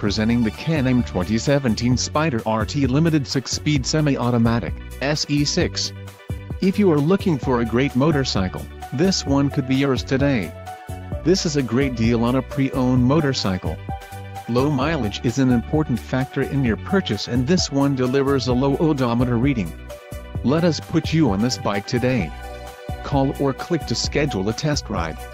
presenting the Can-Am 2017 Spyder RT Limited 6-speed semi-automatic, SE6. If you are looking for a great motorcycle, this one could be yours today. This is a great deal on a pre-owned motorcycle. Low mileage is an important factor in your purchase, and this one delivers a low odometer reading. Let us put you on this bike today. Call or click to schedule a test ride.